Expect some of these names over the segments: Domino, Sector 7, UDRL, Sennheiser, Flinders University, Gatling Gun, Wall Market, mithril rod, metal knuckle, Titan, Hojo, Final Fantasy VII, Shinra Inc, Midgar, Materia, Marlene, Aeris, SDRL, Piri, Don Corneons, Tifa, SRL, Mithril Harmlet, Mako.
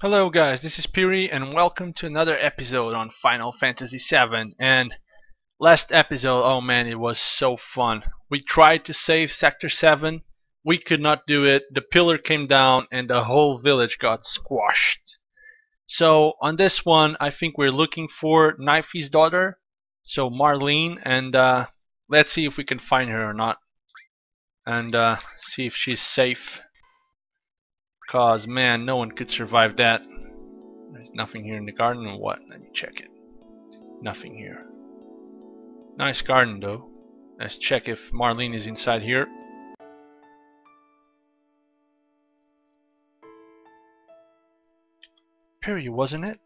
Hello guys, this is Piri and welcome to another episode on Final Fantasy VII. And last episode, oh man, it was so fun. We tried to save Sector 7, we could not do it, the pillar came down and the whole village got squashed. So on this one, I think we're looking for Nifey's daughter, so Marlene, and let's see if we can find her or not. And see if she's safe. Cause man, no one could survive that. There's nothing here in the garden or what? Let me check it. Nothing here. Nice garden though. Let's check if Marlene is inside here. Piri, wasn't it?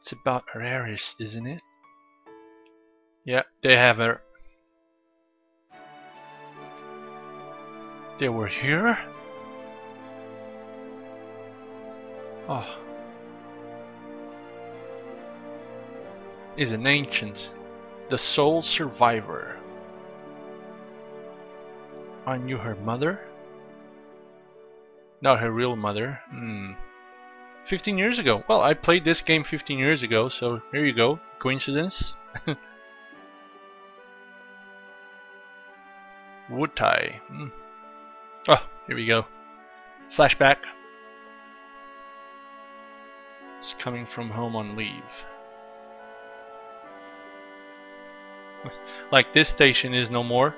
It's about Aeris, isn't it? Yeah, they have her. They were here? Oh, is an ancient, the sole survivor. I knew her mother, not her real mother. 15 years ago. Well, I played this game 15 years ago, so here you go. Coincidence? Would I? Oh, here we go. Flashback. Coming from home on leave. Like this station is no more.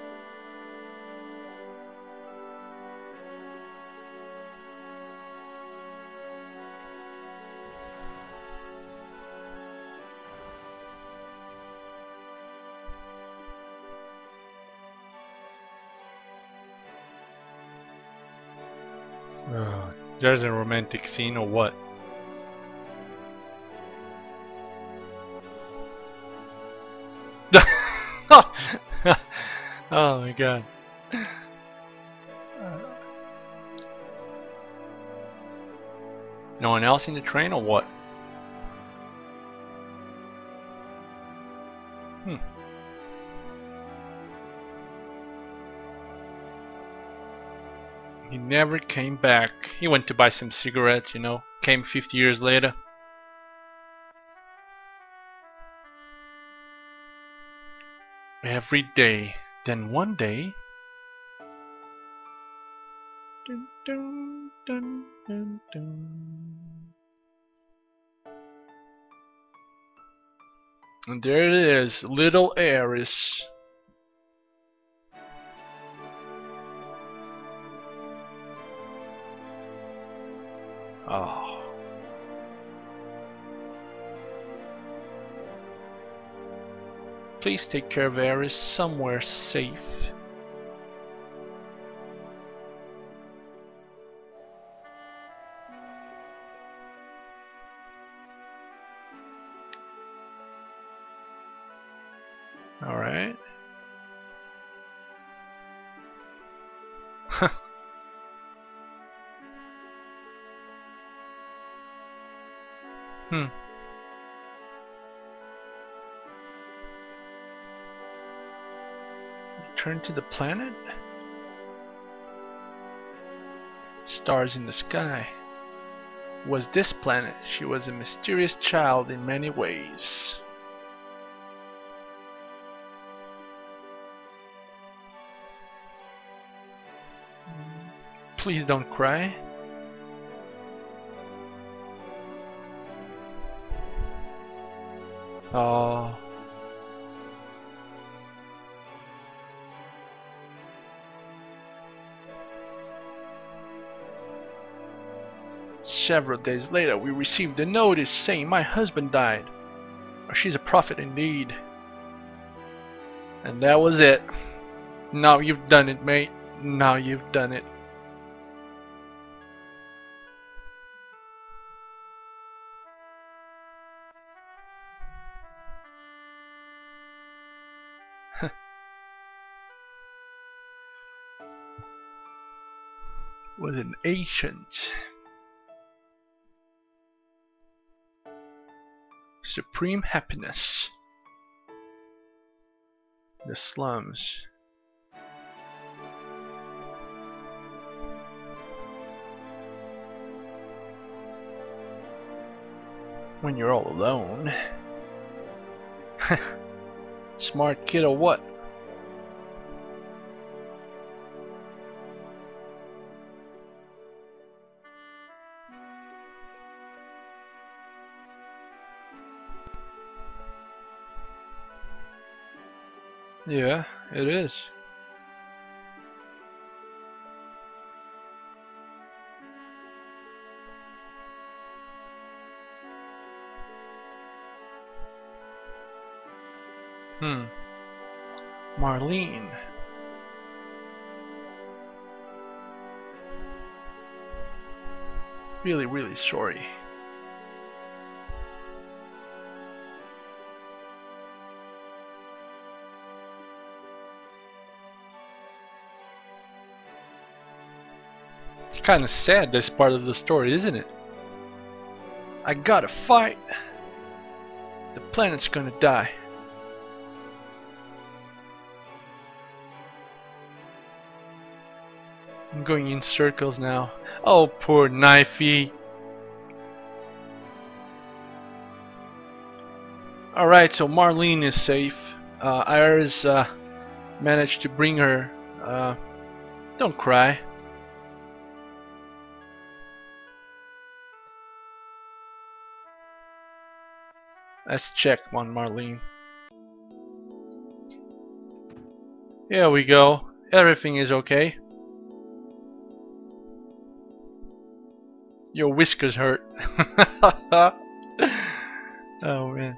There's a romantic scene or what? Oh my god. No one else in the train or what? He never came back. He went to buy some cigarettes, you know. Came 50 years later. Every day. Then one day, dun, dun, dun, dun, dun. And there it is, little Aeris. Oh. Please take care of Aeris somewhere safe. All right. Return to the planet? Stars in the sky. Was this planet? She was a mysterious child in many ways. Please don't cry. Oh. Several days later, we received a notice saying my husband died. Oh, she's a prophet indeed. And that was it. Now you've done it, mate. Now you've done it. Was an ancient. Supreme happiness. The slums. when you're all alone. Smart kid or what? Yeah, it is. Marlene. Really, really sorry. It's kind of sad, this part of the story, isn't it? I gotta fight. The planet's gonna die. I'm going in circles now. Oh, poor Nifey. Alright, so Marlene is safe. Aeris managed to bring her. Don't cry. Let's check on Marlene. Here we go. Everything is okay. Your whiskers hurt. Oh man.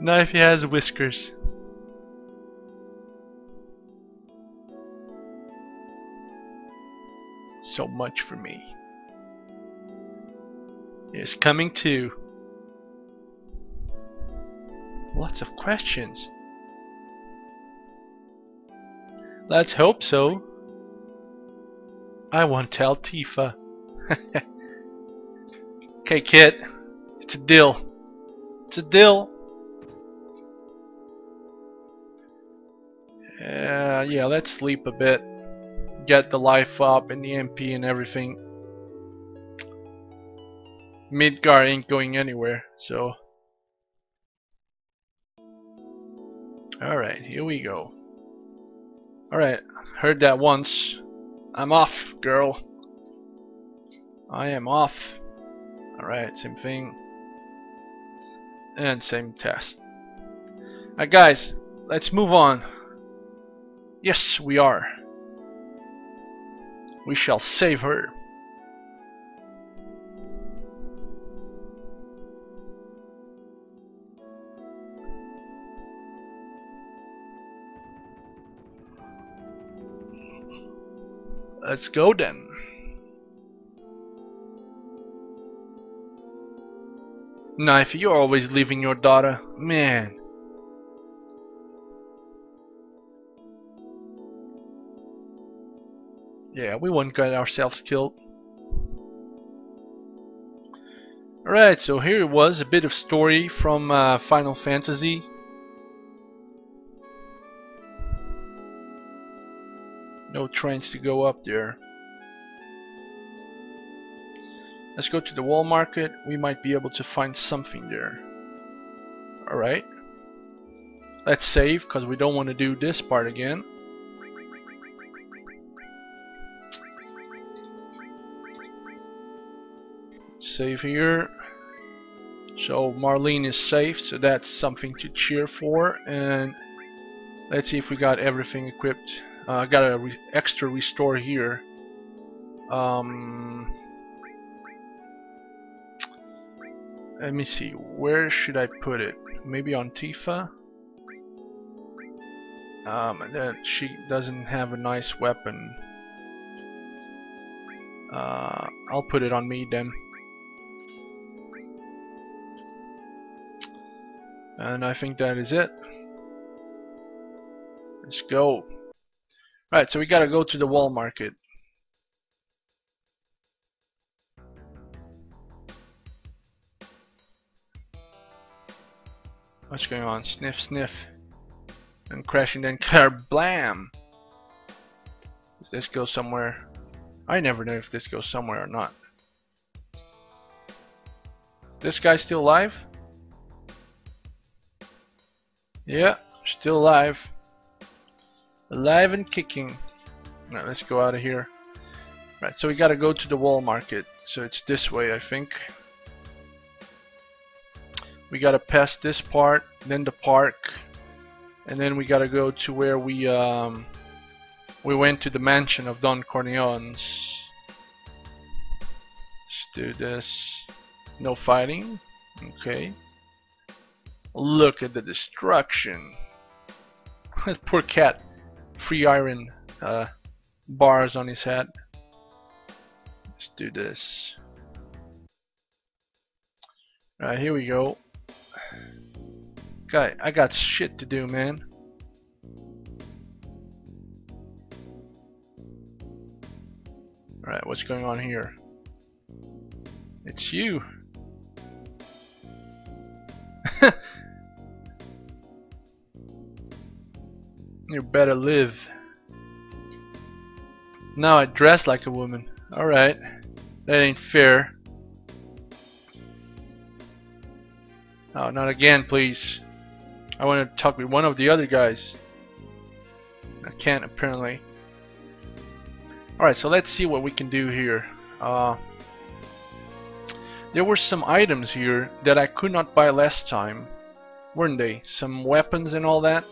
Nifey has whiskers. So much for me. It's coming too. Lots of questions. Let's hope so. I want to tell Tifa. Okay, kid. It's a deal. It's a deal. Yeah, let's sleep a bit. Get the life up and the MP and everything. Midgar ain't going anywhere, so. Alright, here we go. Alright, heard that once. I'm off, girl. I am off. Alright, same thing. And same test. Alright guys, let's move on. Yes, we are. We shall save her. Let's go then. Nifey, you're always leaving your daughter. Man. Yeah, we won't get ourselves killed. Alright, so here it was. A bit of story from Final Fantasy. No trains to go up there. Let's go to the Wall Market. We might be able to find something there. Alright. Let's save, because we don't want to do this part again. Save here. So Marlene is safe, so that's something to cheer for. And let's see if we got everything equipped. I got an extra restore here. Let me see, where should I put it? Maybe on Tifa? That she doesn't have a nice weapon. I'll put it on me then. And I think that is it. Let's go. Alright, so we gotta go to the Wall Market. What's going on? Sniff, sniff. And crashing, then kablam! Does this go somewhere? I never know if this goes somewhere or not. This guy still alive? Yeah, still alive. Alive and kicking. Now let's go out of here. Right, so we gotta go to the Wall Market. So it's this way, I think. We gotta pass this part, then the park, and then we gotta go to where we went to the mansion of Don Corneons. Let's do this. No fighting. Okay. Look at the destruction. Poor cat. Free iron bars on his head. Let's do this. Alright, here we go. God, I got shit to do, man. Alright, what's going on here? It's you. You better live. Now I dress like a woman. Alright. That ain't fair. Oh, not again, please. I want to talk with one of the other guys. I can't, apparently. Alright, so let's see what we can do here. There were some items here that I could not buy last time, weren't they? Some weapons and all that.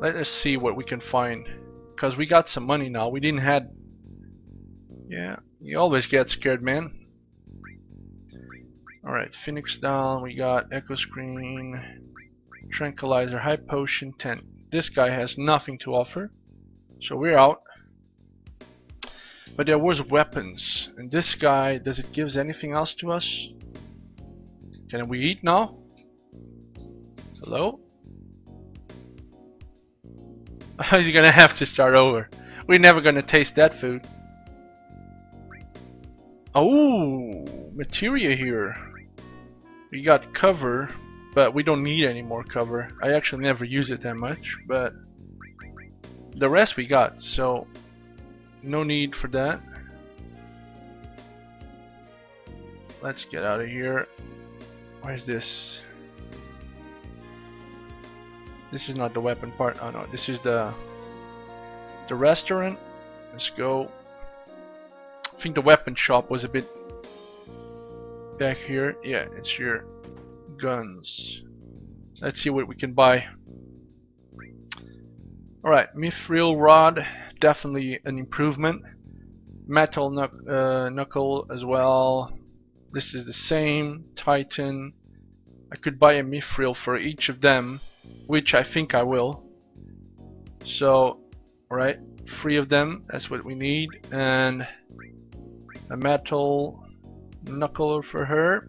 Let us see what we can find, because we got some money now. We didn't had... Yeah, you always get scared, man. Alright, Phoenix down, we got Echo Screen, Tranquilizer, High Potion, 10. This guy has nothing to offer, so we're out. But there was weapons, and this guy, does it give anything else to us? Can we eat now? Hello? He's gonna have to start over. We're never gonna taste that food. Oh, materia here. We got cover, but we don't need any more cover. I actually never use it that much, but the rest we got, so no need for that. Let's get out of here. Where's this? This is not the weapon part. Oh no, this is the restaurant. Let's go. I think the weapon shop was a bit back here. Yeah, it's here. Guns. Let's see what we can buy. Alright, mithril rod, definitely an improvement. Metal knuckle as well. This is the same. Titan. I could buy a mithril for each of them, which I think I will. So, alright, 3 of them, that's what we need. And a metal knuckle for her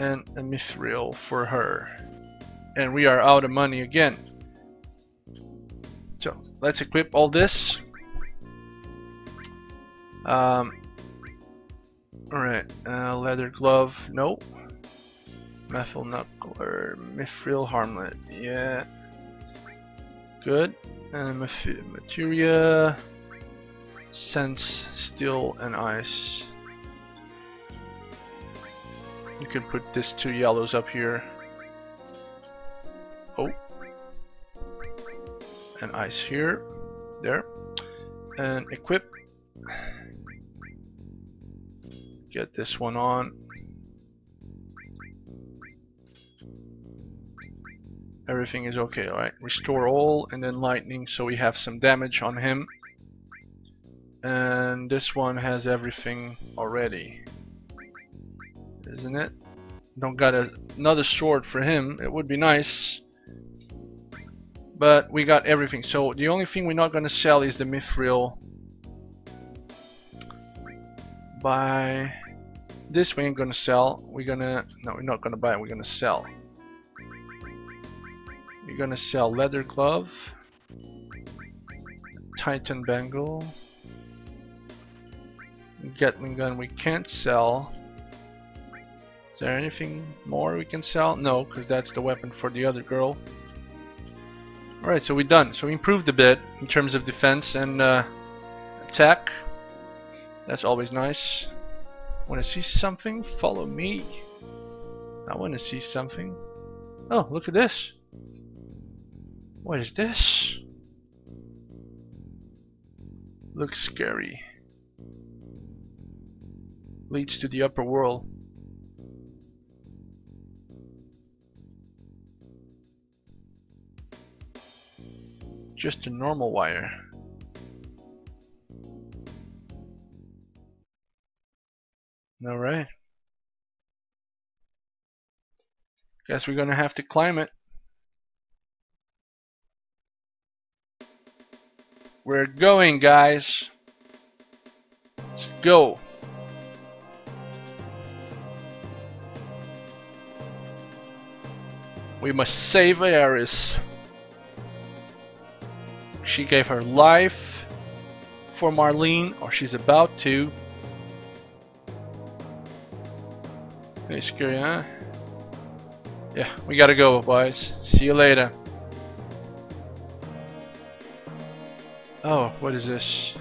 and a mithril for her, and we are out of money again. So let's equip all this. Alright, leather glove, no. Metal knuckle or mithril harmlet, yeah, good. And materia, sense, steel and ice. You can put these 2 yellows up here. Oh, and ice here, there, and equip. Get this one on. Everything is okay. All right, restore all, and then lightning, so we have some damage on him. And this one has everything already, isn't it? Don't got another sword for him. It would be nice, but we got everything. So the only thing we're not gonna sell is the mithril. Buy this, we ain't gonna sell. We're gonna, no, we're not gonna buy it, we're gonna sell. We're gonna sell leather glove, Titan bangle, Gatling gun we can't sell. Is there anything more we can sell? No, because that's the weapon for the other girl. Alright, so we're done. So we improved a bit in terms of defense and attack. That's always nice. Want to see something? Follow me. I want to see something. Oh, look at this. What is this? Looks scary. Leads to the upper world. Just a normal wire. All right. Guess we're gonna have to climb it. We're going, guys. Let's go. We must save Aeris. She gave her life for Marlene, or she's about to. Pretty scary, huh? Yeah, we gotta go, boys. See you later. Oh, what is this?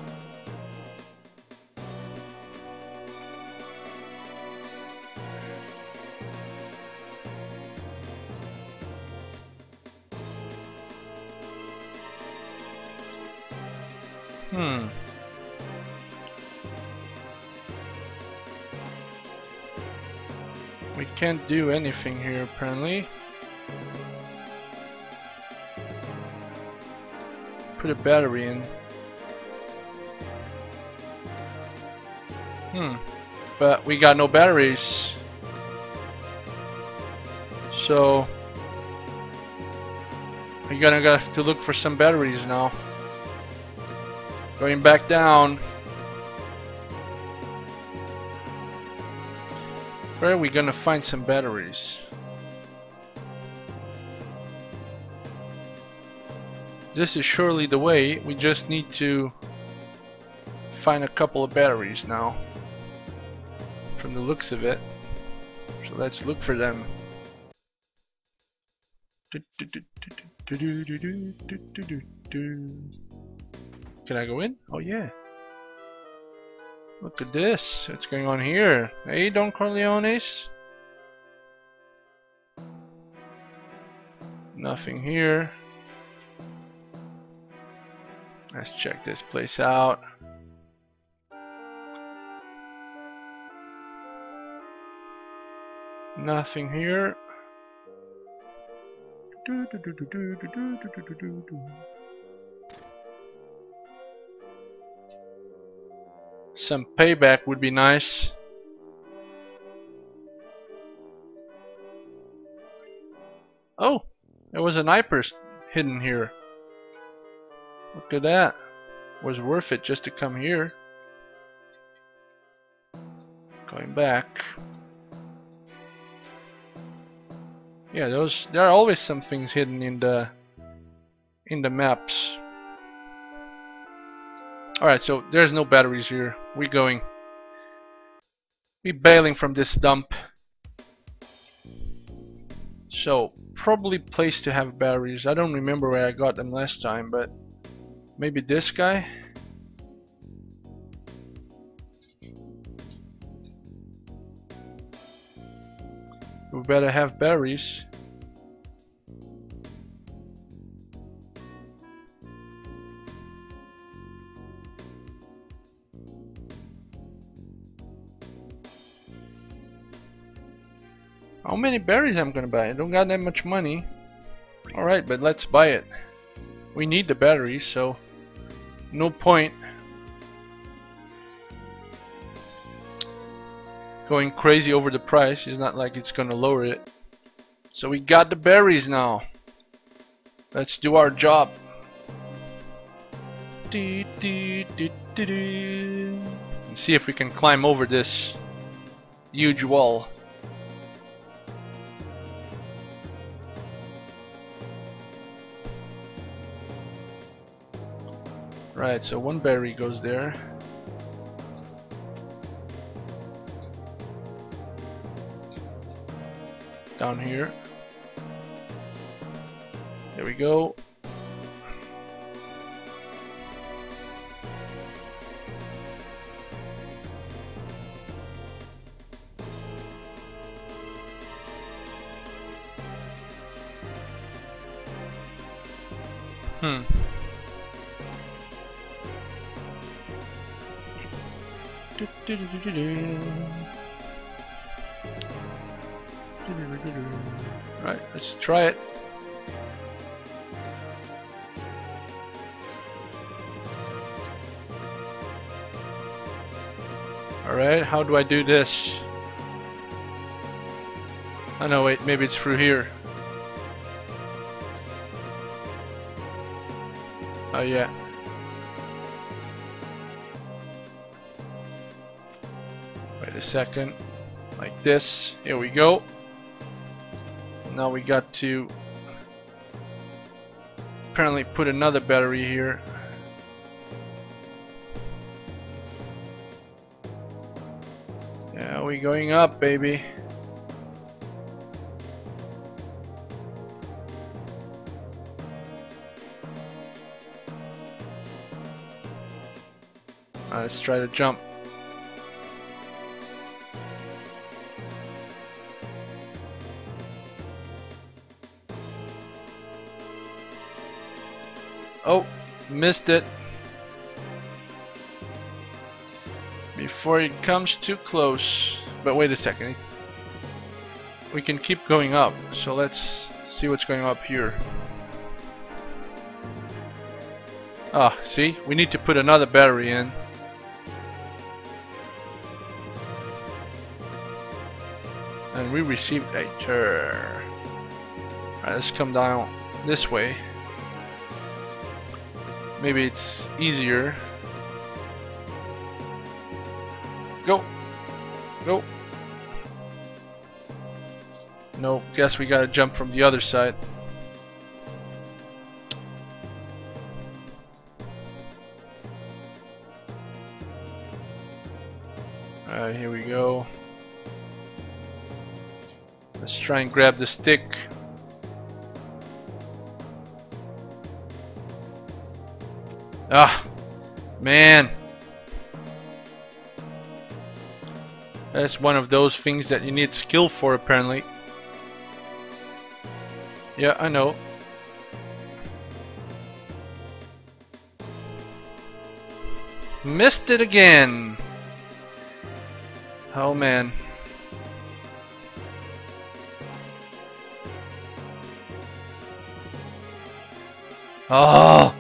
We can't do anything here apparently. Put a battery in. But we got no batteries. So we're gonna have to look for some batteries now. Going back down. Where are we gonna find some batteries? This is surely the way. We just need to find a couple of batteries now, from the looks of it. So let's look for them. Can I go in? Oh yeah. Look at this. What's going on here? Hey, Don Corneons. Nothing here. Let's check this place out. Nothing here. Some payback would be nice. Oh, there was an Iper's hidden here. Look at that. Was worth it just to come here. Going back. Yeah, those, there are always some things hidden in the maps. Alright, so there's no batteries here. We're going. We're bailing from this dump. So, probably place to have batteries. I don't remember where I got them last time, but maybe this guy? We better have batteries. How many berries I'm gonna buy? I don't got that much money. Alright, but let's buy it. We need the batteries, so no point going crazy over the price. It's not like it's gonna lower it. So we got the berries now. Let's do our job. And see if we can climb over this huge wall. Right, so one berry goes there. Down here. There we go. Right, let's try it. Alright, how do I do this? Oh no, wait, maybe it's through here. Oh yeah. Wait a second. Like this. Here we go. Now we got to apparently put another battery here. Yeah, we're going up, baby. Let's try to jump. Oh, missed it. Before it comes too close. But wait a second. We can keep going up. So let's see what's going up here. Ah, see? We need to put another battery in. And we received a turn. Alright, let's come down this way. Maybe it's easier. Go! Go! No, guess we gotta jump from the other side. Alright, here we go. Let's try and grab the stick. Ah, man. That's one of those things that you need skill for, apparently. Yeah, I know. Missed it again. Oh, man. Oh!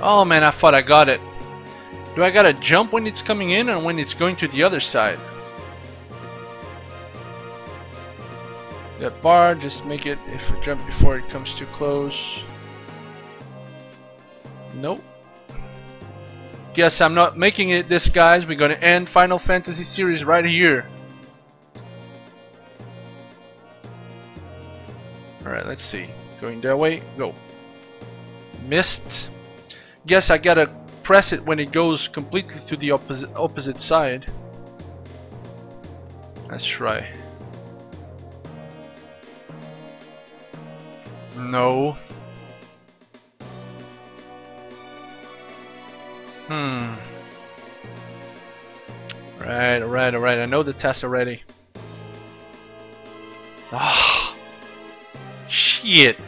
Oh man, I thought I got it. Do I gotta jump when it's coming in or when it's going to the other side? That bar, just make it if I jump before it comes too close. Nope. Guess I'm not making it this, guys. We're gonna end Final Fantasy series right here. Alright, let's see. Going that way. Go. Missed. Guess I gotta press it when it goes completely to the opposite side. Let's try. No. Right, alright, alright. I know the test already. Ah, shit.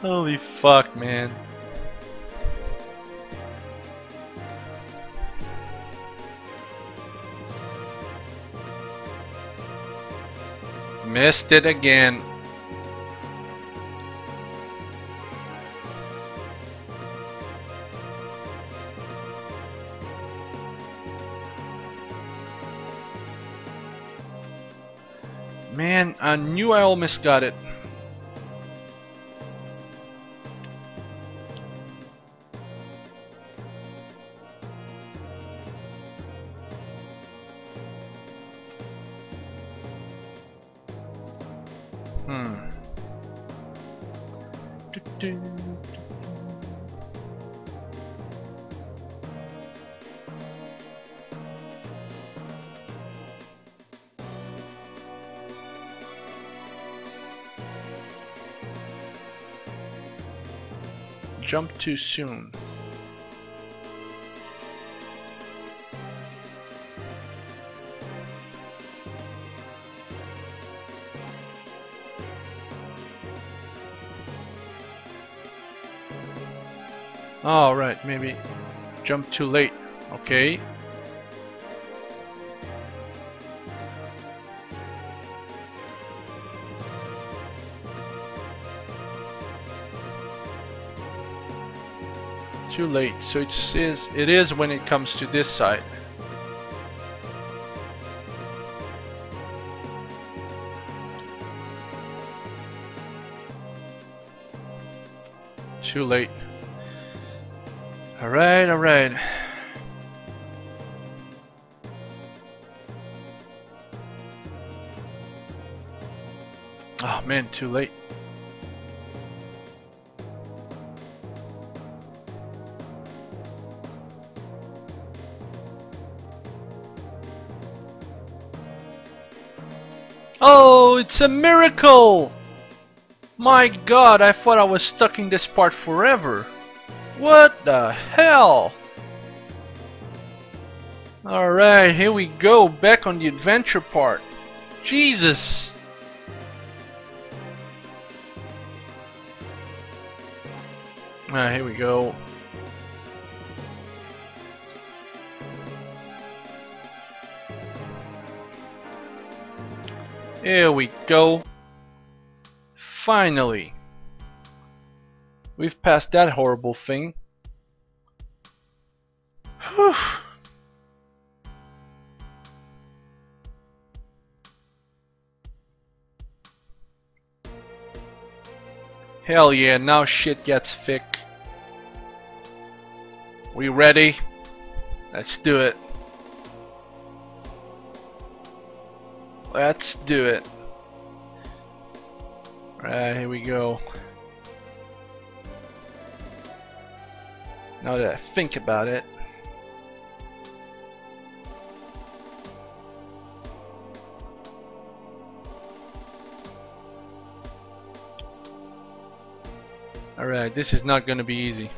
Holy fuck, man. Missed it again. Man, I knew I almost got it. jump too soon. All right, maybe jump too late. Okay. Too late. So it is when it comes to this side. Too late. Alright, alright. Oh man, too late. Oh, it's a miracle! My god, I thought I was stuck in this part forever. What the hell? Alright, here we go, back on the adventure part. Jesus! Ah, here we go. Here we go. Finally. We've passed that horrible thing. Whew. Hell yeah, now shit gets thick. We ready? Let's do it. Let's do it. Alright, here we go. Now that I think about it. Alright, this is not going to be easy.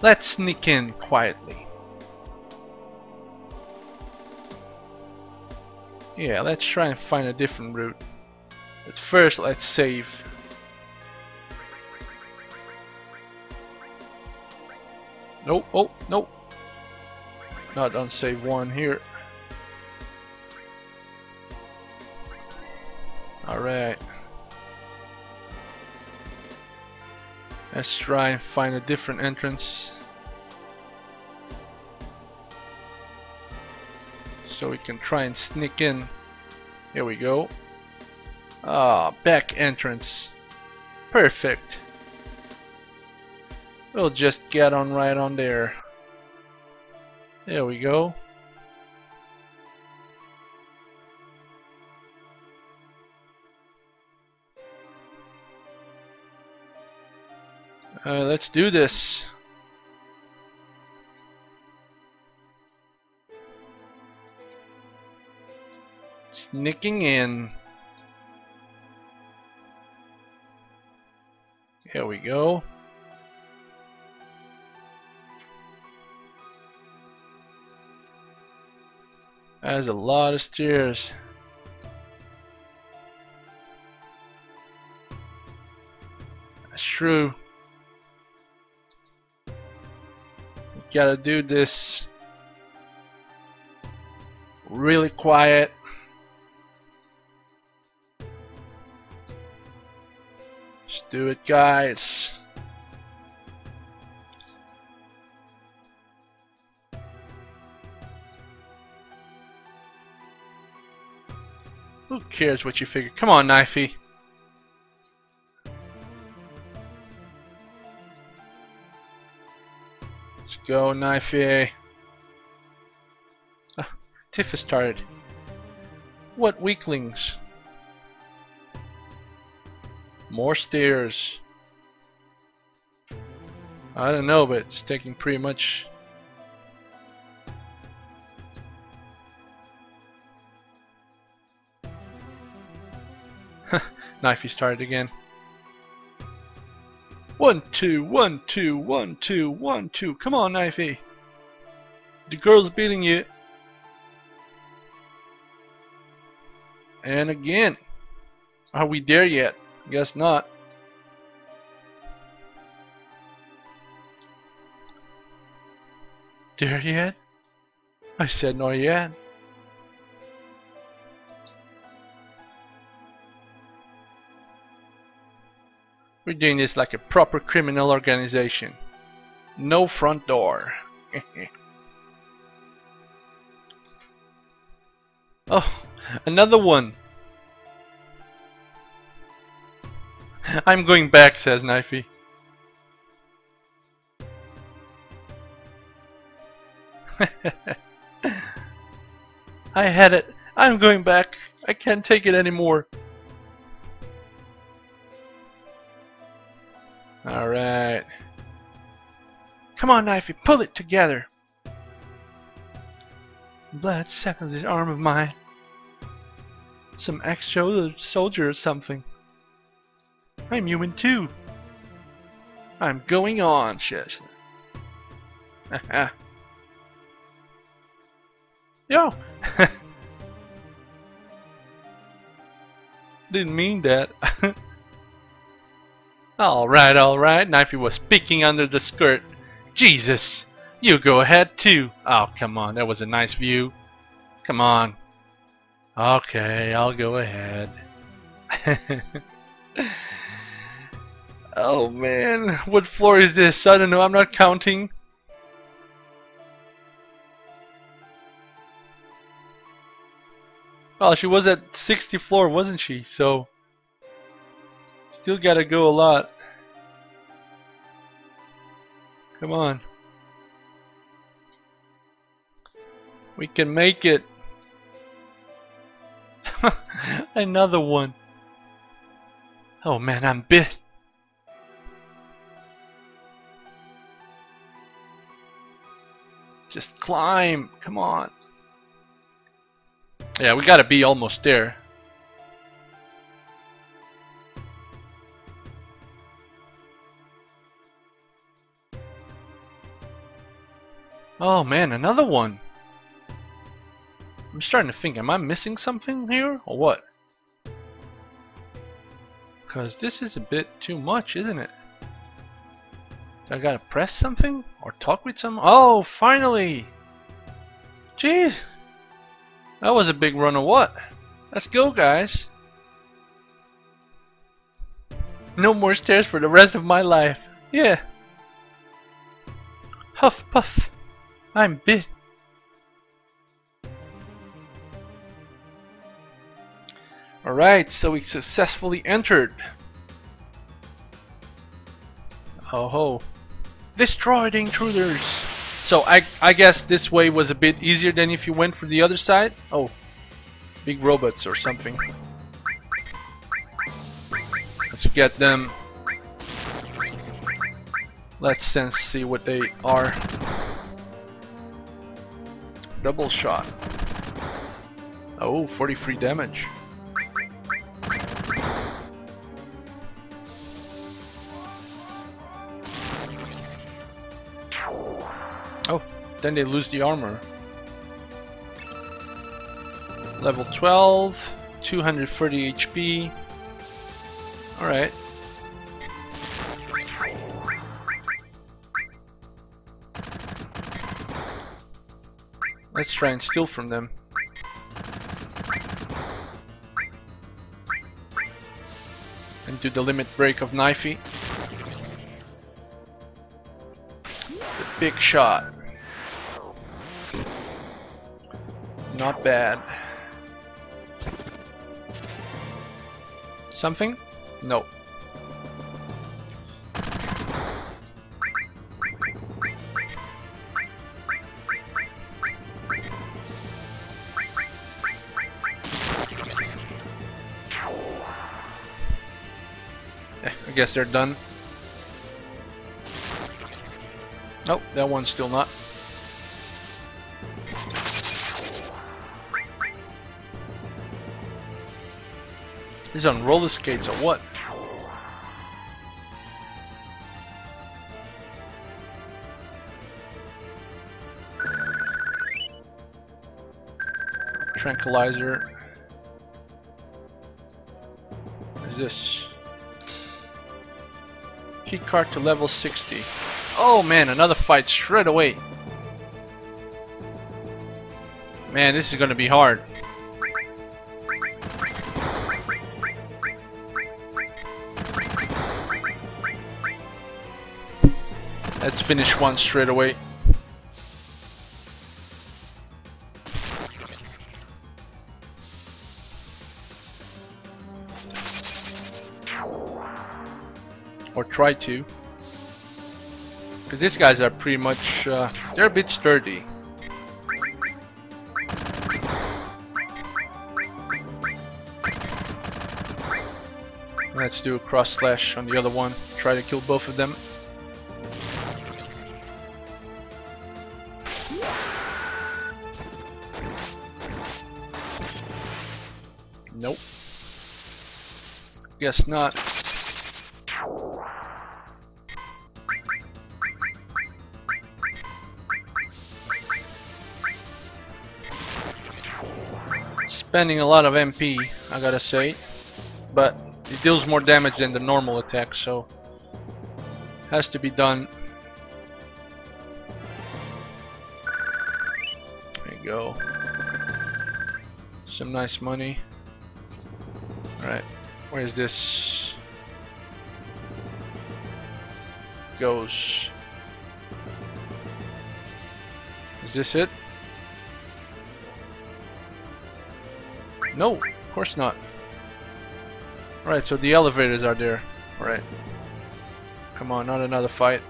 Let's sneak in quietly. Yeah, let's try and find a different route. But first, let's save. Nope, oh, nope. Not unsave one here. Alright. Let's try and find a different entrance so we can try and sneak in. Here we go. Ah, back entrance. Perfect. We'll just get on right on there. There we go. Let's do this. Sneaking in. Here we go. That's a lot of stairs. That's true. Gotta do this really quiet. Let's do it, guys. Who cares what you figure? Come on, Nifey. Go, Nifey. Tifa started. What weaklings? More stairs. I don't know, but it's taking pretty much. Nifey started again. 1, 2, 1, 2, 1, 2, 1, 2. Come on, Nifey. The girl's beating you. And again. Are we there yet? Guess not. There yet? I said not yet. We're doing this like a proper criminal organization. No front door. Oh, another one. I'm going back, says Nifey. I had it. I'm going back. I can't take it anymore. Alright. Come on, Nifey, pull it together. Blood separates this arm of mine. Some ex-soldier or something. I'm human too. I'm going on, shit. Yo! Didn't mean that. Alright, alright. Nifey was peeking under the skirt. Jesus! You go ahead too. Oh, come on. That was a nice view. Come on. Okay, I'll go ahead. Oh man, what floor is this? I don't know, I'm not counting. Well, she was at 60th floor, wasn't she? So, still gotta go a lot. Come on. We can make it. Another one. Oh man, I'm bit. Just climb, come on. Yeah, we gotta be almost there. Oh man, another one. I'm starting to think, am I missing something here or what? Because this is a bit too much, isn't it? I gotta press something or talk with someone. Oh, finally! Jeez, that was a big run of what? Let's go, guys! No more stairs for the rest of my life. Yeah. Huff puff. I'm bit. All right, so we successfully entered. Ho ho. Destroy the intruders! So I guess this way was a bit easier than if you went for the other side. Oh, big robots or something. Let's get them. Let's see what they are. Double shot. Oh, 43 damage. Then they lose the armor. Level 12, 230 HP. Alright. Let's try and steal from them. And do the limit break of Nifey. The big shot. Not bad. Something? No. I guess they're done. Nope, that one's still not. He's on roller skates or what? Tranquilizer. What is this? Key card to level 60. Oh man, another fight straight away. Man, this is gonna be hard. Let's finish one straight away. Or try to. Because these guys are pretty much, they're a bit sturdy. Let's do a cross slash on the other one. Try to kill both of them. Nope. Guess not. Spending a lot of MP, I gotta say, but it deals more damage than the normal attack, so has to be done. There you go. Some nice money. Alright, where is this? Goes. Is this it? No, of course not. Alright, so the elevators are there. Alright. Come on, not another fight.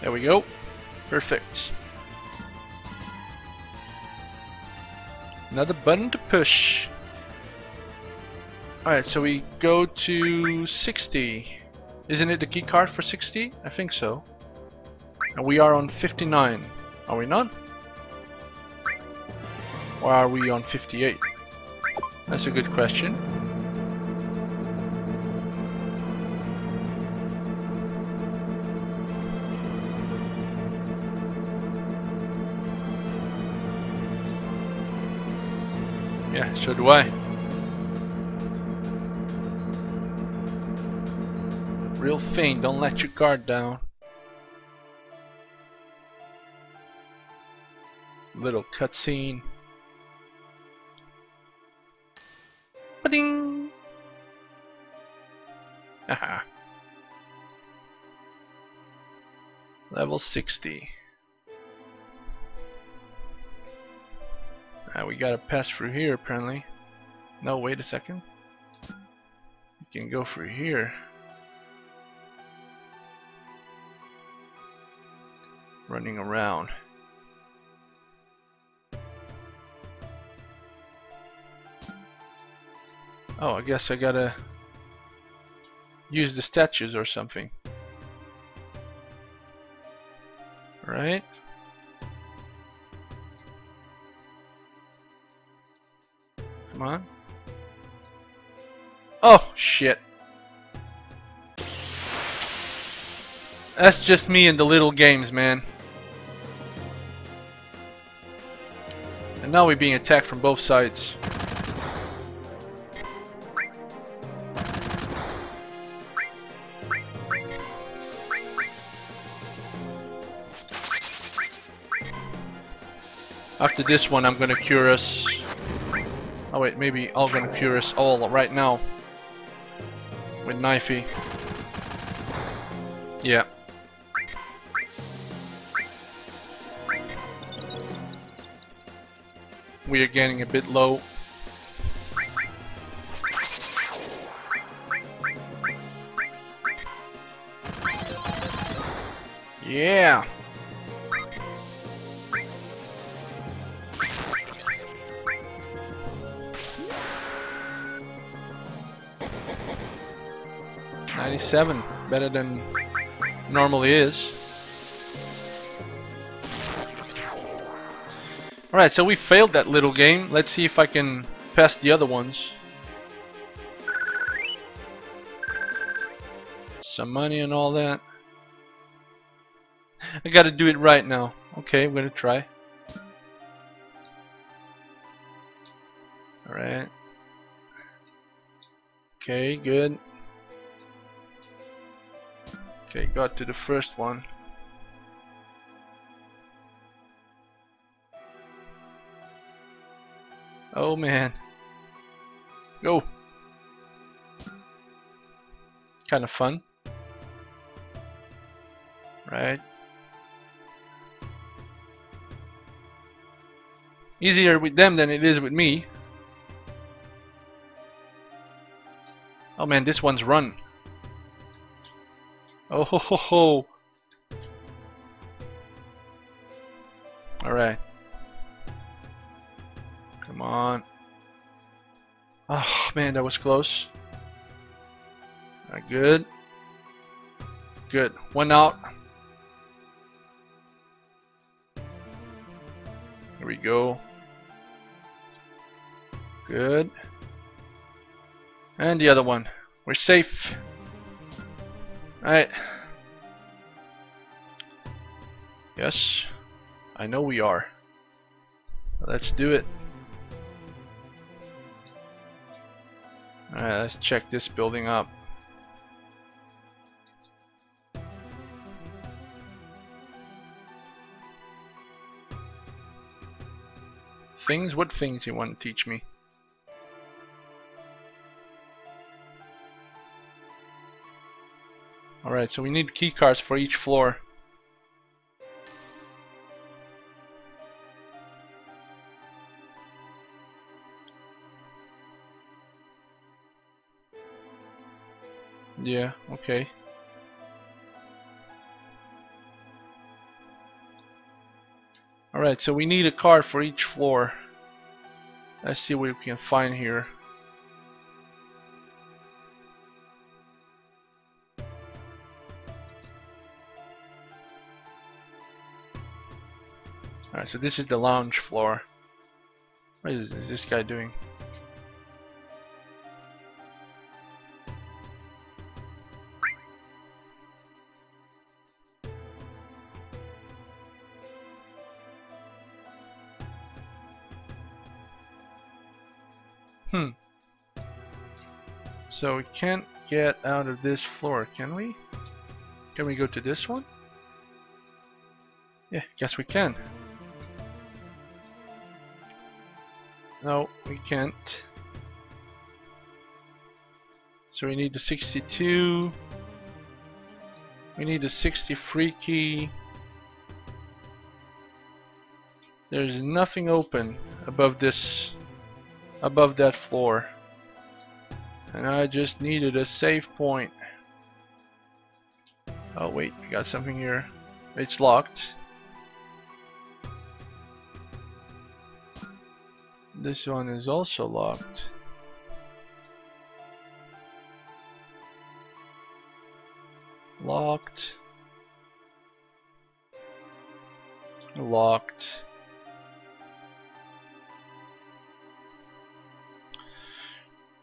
There we go. Perfect. Another button to push. Alright, so we go to 60. Isn't it the key card for 60? I think so. And we are on 59. Are we not? Or are we on 58? That's a good question. Yeah, so do I. Real thing, don't let your guard down. Little cutscene. Ba-ding! Haha. Level 60. We gotta pass through here apparently. No, wait a second. We can go through here. Running around. Oh, I guess I gotta use the statues or something. Right? Come on. Oh, shit. That's just me and the little games, man. And now we're being attacked from both sides. After this one, I'm gonna cure us. Oh wait, maybe I'm gonna cure us all right now with Nifey. Yeah. We are getting a bit low. Yeah. 97, better than normally is. Alright, so we failed that little game. Let's see if I can pass the other ones. Some money and all that. I gotta do it right now. Okay, I'm gonna try. Alright. Okay, good. Okay, got to the first one. Oh man. Go. Kind of fun. Right. Easier with them than it is with me. Oh man, this one's run. Oh ho ho ho. Alright. Come on. Oh man, that was close. Alright, good. Good. One out. Here we go. Good. And the other one. We're safe. Alright. Yes. I know we are. Let's do it. Alright, let's check this building up. Things? What things you want to teach me? Alright, so we need key cards for each floor. Yeah, okay. Alright, so we need a card for each floor. Let's see what we can find here. Alright, so this is the lounge floor. What is this guy doing? So we can't get out of this floor, can we? Can we go to this one? Yeah, guess we can. No, we can't. So we need the 62. We need the 63 key. There's nothing open above this, above that floor. And I just needed a save point. Oh wait, we got something here. It's locked. This one is also locked. Locked. Locked.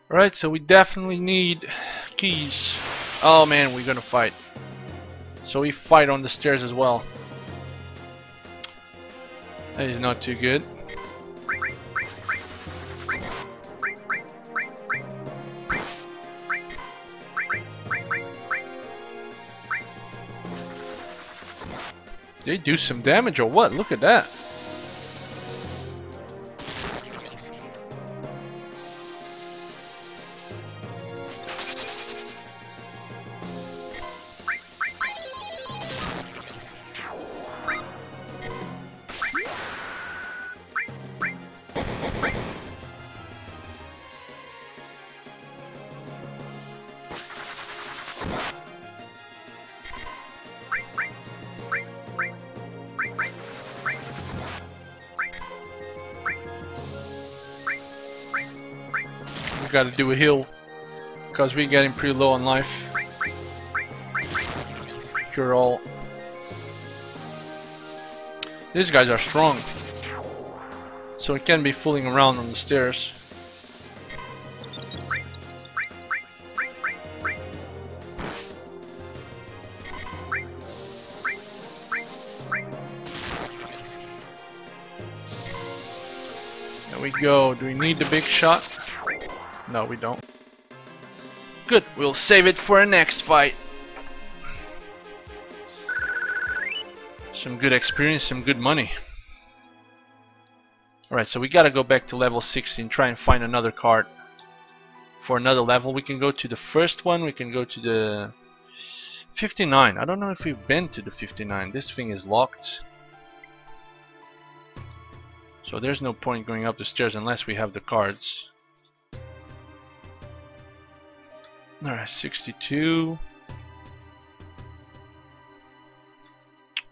Alright, so we definitely need keys. Oh man, we're gonna fight. So we fight on the stairs as well. That is not too good. They do some damage or what? Look at that. Gotta do a heal because we're getting pretty low on life. girl. These guys are strong, so it can't be fooling around on the stairs. There we go. Do we need the big shot? No, we don't. Good, we'll save it for our next fight. Some good experience, some good money. Alright, so we gotta go back to level 16, try and find another card for another level. We can go to the first one, we can go to the 59. I don't know if we've been to the 59. This thing is locked, so there's no point going up the stairs unless we have the cards. Alright, 62.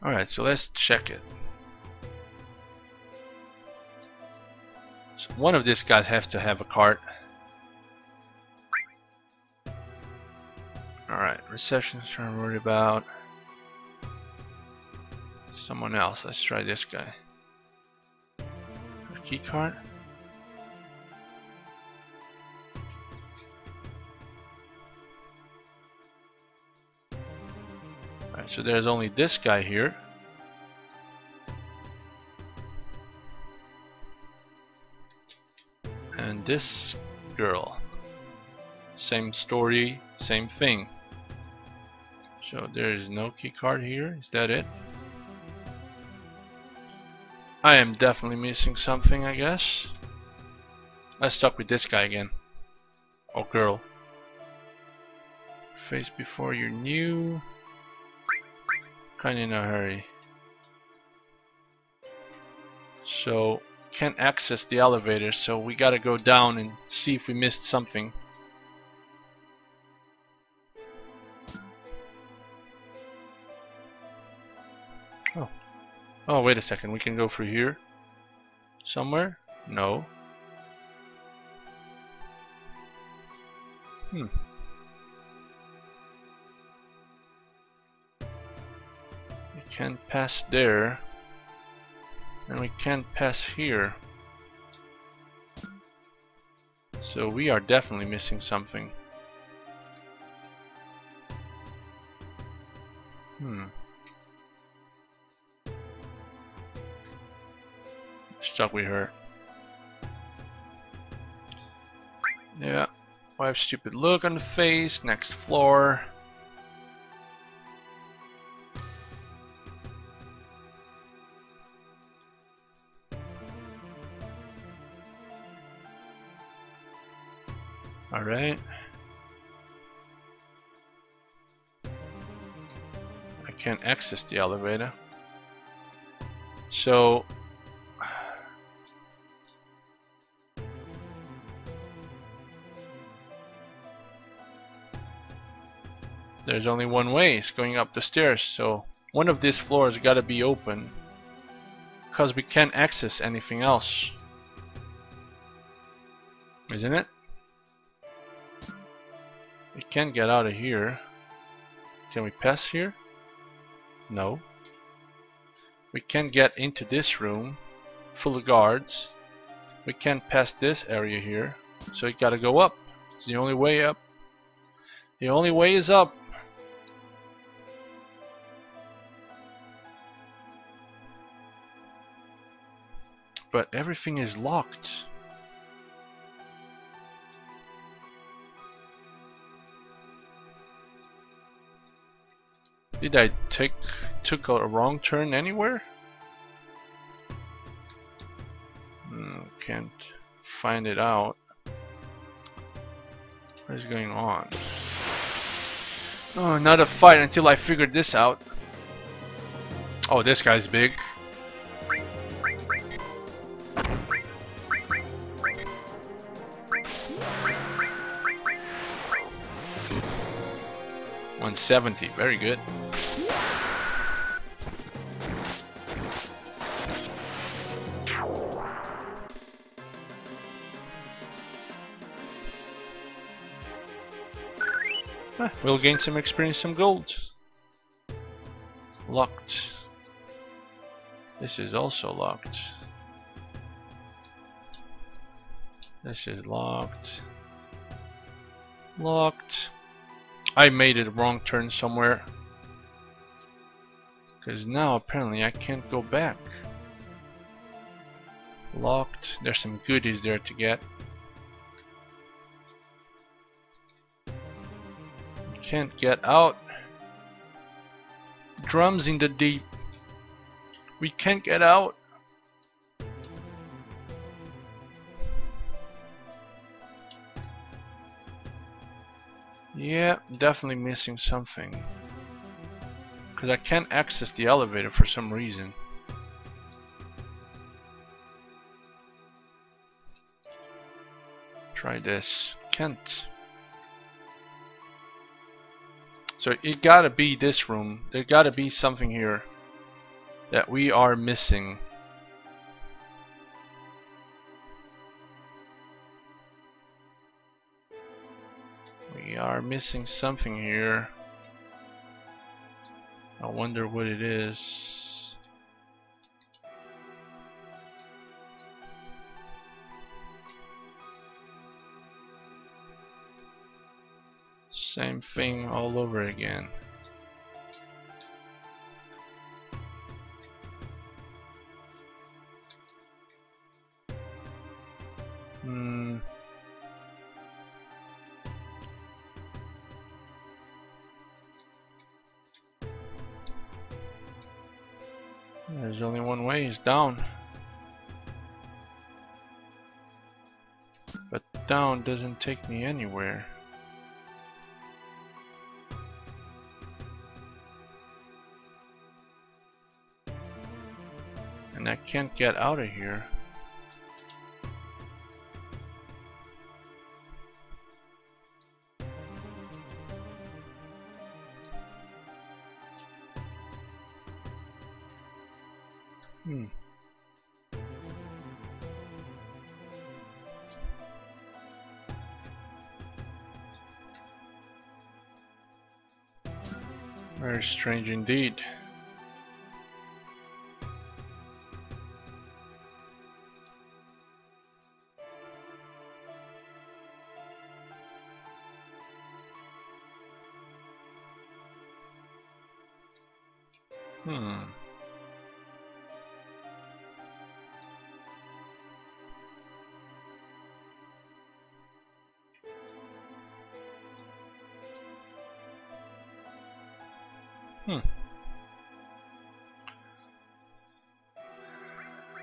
Alright, so let's check it. So one of these guys has to have a cart. Alright, reception's trying to worry about someone else. Let's try this guy. A key card? Alright, so there's only this guy here. And this girl. Same story, same thing. So there is no key card here. Is that it? I am definitely missing something, I guess. Let's talk with this guy again. Or girl. Face before you knew. Kinda in a hurry. So can't access the elevator, so we gotta go down and see if we missed something. Oh. Oh, wait a second, we can go through here? Somewhere? No. Hmm. We can't pass there. And we can't pass here. So we are definitely missing something. Stuck with her. Yeah. Wipe stupid look on the face. Next floor. Alright. I can't access the elevator. So there's only one way, it's going up the stairs, so one of these floors gotta be open because we can't access anything else. Isn't it? We can't get out of here. Can we pass here? No. We can't get into this room full of guards. We can't pass this area here, so we gotta go up. It's the only way up. The only way is up. But everything is locked. Did I took a wrong turn anywhere? Can't find it out. What is going on? Oh, another fight until I figured this out. Oh, this guy's big. $170, very good. We'll gain some experience, some gold. Locked. This is also locked. This is locked. Locked. I made a wrong turn somewhere. Because now apparently I can't go back. Locked. There's some goodies there to get. Can't get out. Drums in the deep. We can't get out. Yeah, definitely missing something. Because I can't access the elevator for some reason. Try this. Can't. So it gotta be this room. There gotta be something here that we are missing. We are missing something here. I wonder what it is. Same thing all over again. There's only one way, it's down. But down doesn't take me anywhere. And I can't get out of here. Very strange indeed.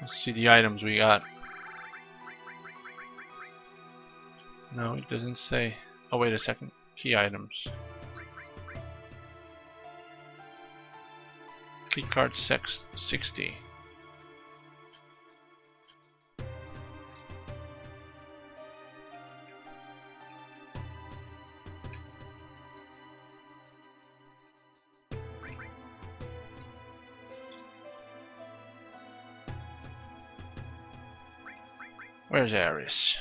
Let's see the items we got. No, it doesn't say. Oh, wait a second. Key items. Key card 60. Where's Aeris?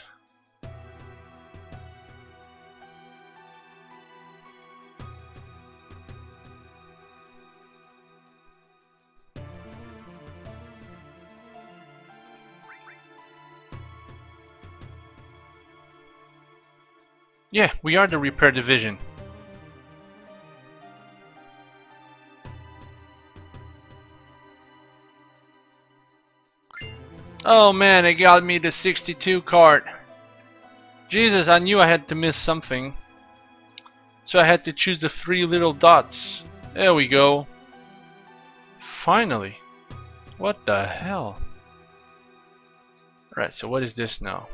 Yeah, we are the repair division. Oh man, it got me the 62 card. Jesus, I knew I had to miss something. So I had to choose the three little dots. There we go. Finally. What the hell? Alright, so what is this now?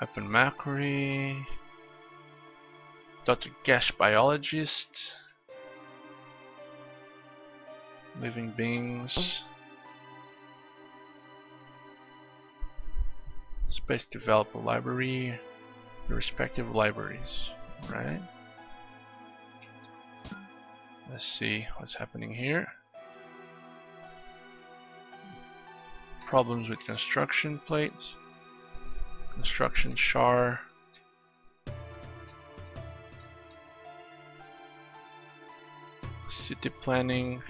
Weapon Macquarie. Dr. Gash Biologist. Living beings. Space developer library, the respective libraries. All right. Let's see what's happening here. Problems with construction plates, construction char. city planning,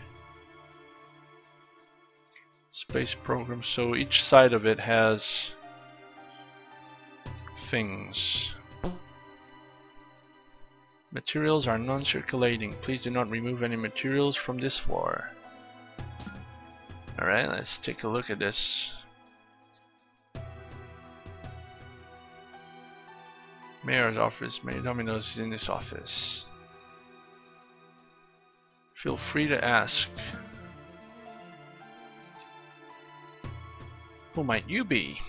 space program. So each side of it has things. Materials are non-circulating. Please do not remove any materials from this floor. Alright, let's take a look at this. Mayor's office. Mayor Domino's is in this office. Feel free to ask. Who might you be?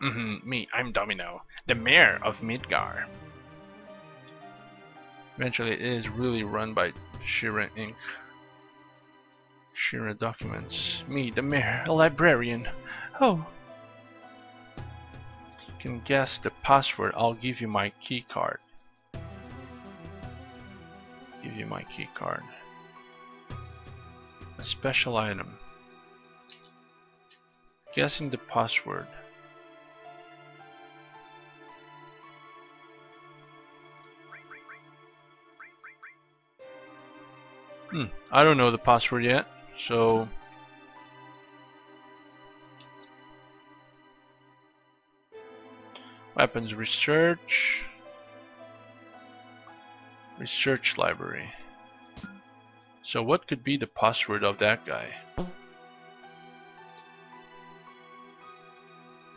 Me, I'm Domino, the mayor of Midgar. Eventually, it is really run by Shinra Inc. Shinra documents. Me, the mayor, a librarian. Oh. You can guess the password. I'll give you my key card. Give you my key card. A special item. Guessing the password. I don't know the password yet, so weapons research, research library. So what could be the password of that guy?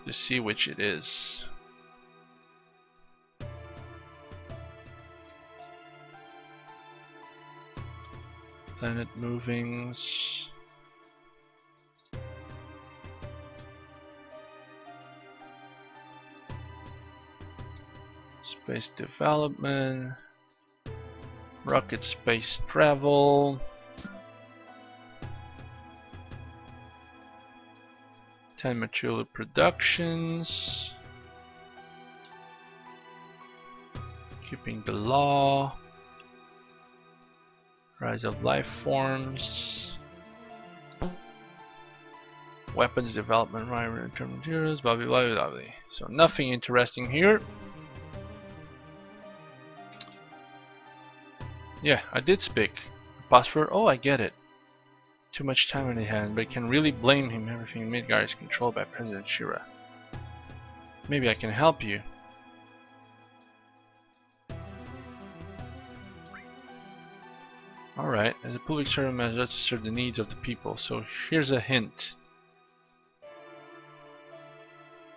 To see which it is. Planet movings. Space development. Rocket space travel. Time material productions. Keeping the law. Rise of life forms, weapons development, return materials, blah blah blah blah. So nothing interesting here. Yeah, I did speak. Password. Oh, I get it. Too much time in the hand, but can really blame him. Everything in Midgar is controlled by President Shinra. Maybe I can help you. Alright, as a public servant, I must serve the needs of the people. So here's a hint.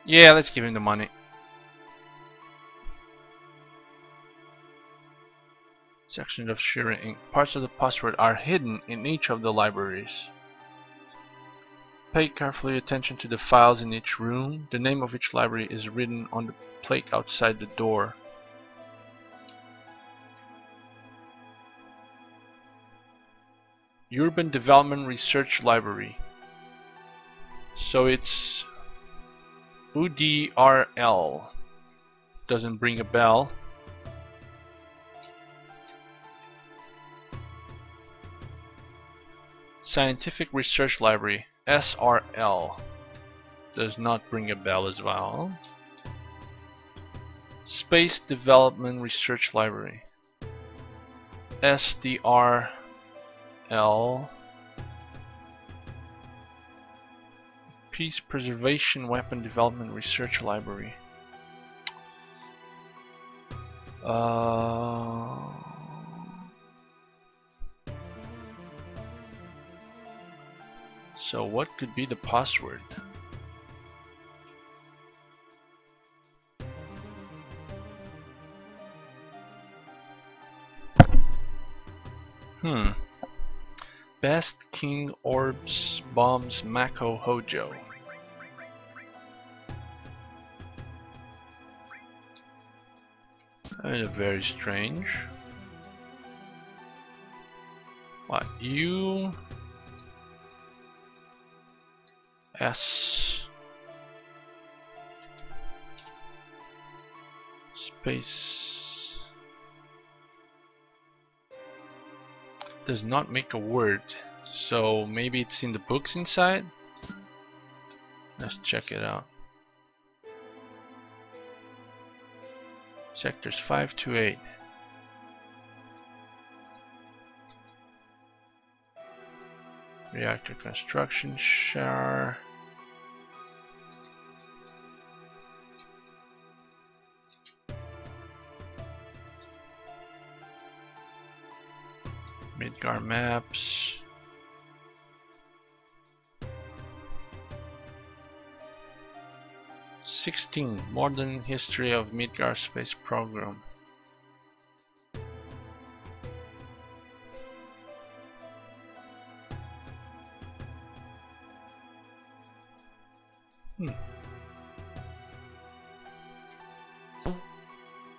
Yeah, let's give him the money. Section of Shinra Inc. Parts of the password are hidden in each of the libraries. Pay careful attention to the files in each room. The name of each library is written on the plaque outside the door. Urban Development Research Library. So it's UDRL. Doesn't ring a bell. Scientific Research Library, SRL. Does not ring a bell as well. Space Development Research Library, SDRL. Peace Preservation Weapon Development Research Library. So what could be the password? Best King Orbs Bombs Mako Hojo. Very strange. What U S space. Does not make a word, so maybe it's in the books inside. Let's check it out. Sectors 5 to 8. Reactor construction shower. Midgar maps. Modern history of Midgar space program.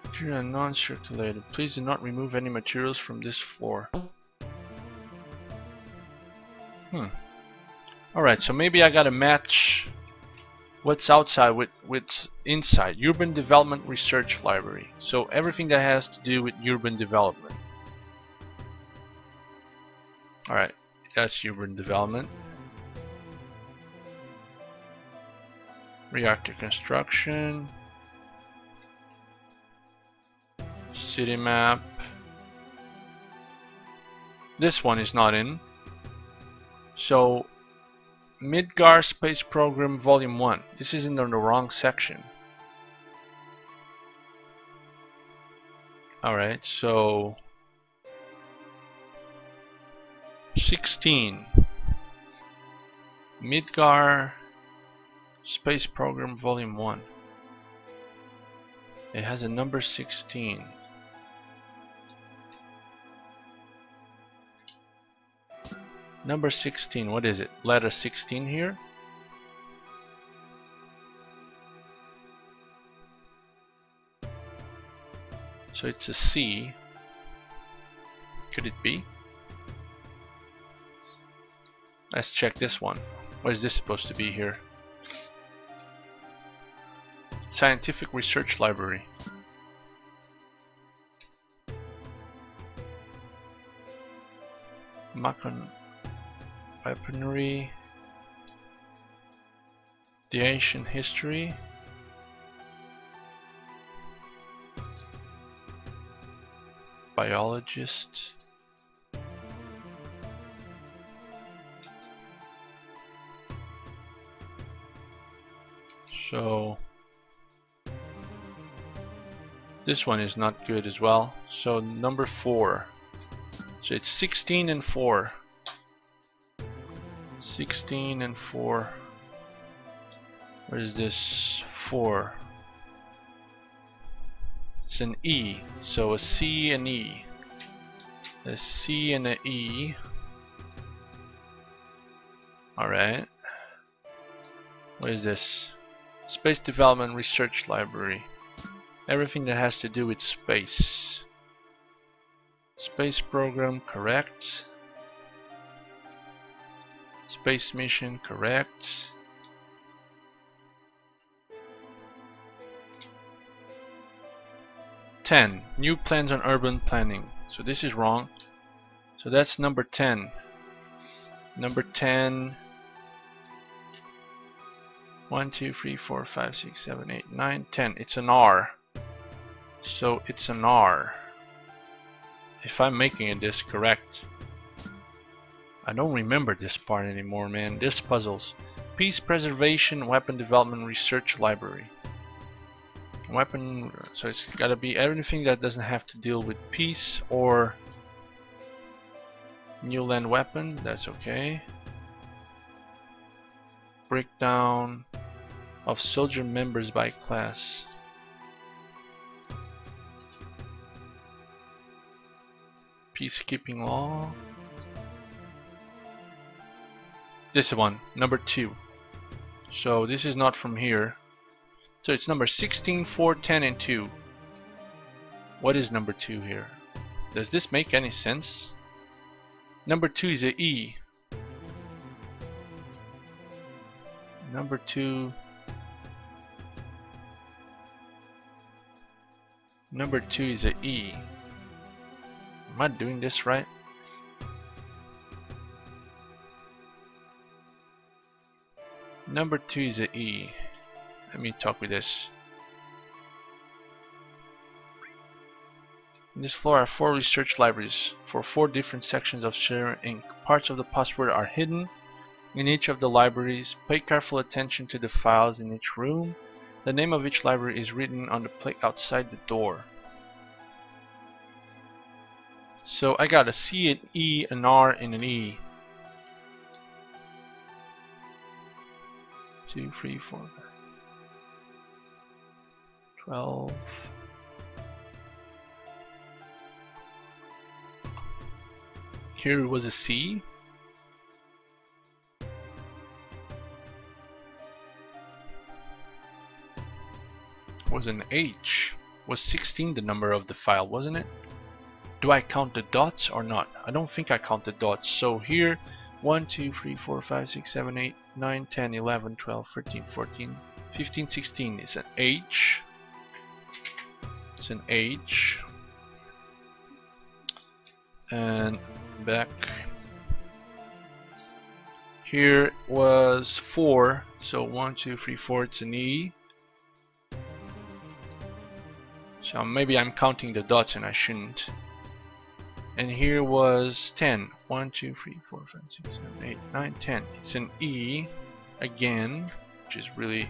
Material non-circulated. Please do not remove any materials from this floor. Alright, so maybe I gotta match what's outside with what's inside. Urban Development Research Library. So everything that has to do with urban development. Alright, that's urban development. Reactor construction. City map. This one is not in. So Midgar Space Program Volume 1. This is in the wrong section. Alright, so 16. Midgar Space Program Volume 1. It has a number 16. Number 16, what is it? Letter 16 here? So it's a C. Could it be? Let's check this one. What is this supposed to be here? Scientific Research Library. Macon. Weaponry, the ancient history, biologist, so this one is not good as well, so number 4, so it's 16 and 4. 16 and 4. What is this? 4. It's an E. So a C and E. A C and an E. Alright. What is this? Space Development Research Library. Everything that has to do with space. Space program, correct. Space mission, correct. Ten. New plans on urban planning. So this is wrong. So that's number 10. Number 10. 1, 2, 3, 4, 5, 6, 7, 8, 9, 10. It's an R. So it's an R. If I'm making it this correct. I don't remember this part anymore, man. This puzzles. Peace Preservation Weapon Development Research Library. Weapon, so it's gotta be everything that doesn't have to deal with peace or new land weapon. That's okay. Breakdown of soldier members by class. Peacekeeping law. This one, number 2. So this is not from here. So it's number 16, 4, 10, and 2. What is number 2 here? Does this make any sense? Number 2 is a E. Number 2. Number 2 is a E. Am I doing this right? Number 2 is an E. Let me talk with this. In this floor are 4 research libraries for 4 different sections of Shinra Inc. Parts of the password are hidden in each of the libraries. Pay careful attention to the files in each room. The name of each library is written on the plate outside the door. So I got a C, an E, an R, and an E. 2, 3, 4, 12. Here was a C. Was an H. Was 16 the number of the file, wasn't it? Do I count the dots or not? I don't think I count the dots. So here 1, 2, 3, 4, 5, 6, 7, 8, 9, 10, 11, 12, 13, 14, 15, 16 is an H. It's an H. And back here was 4, so 1, 2, 3, 4, it's an E. So maybe I'm counting the dots and I shouldn't. And here was 10. 1, 2, 3, 4, 5, 6, 7, 8, 9, 10. It's an E again, which is really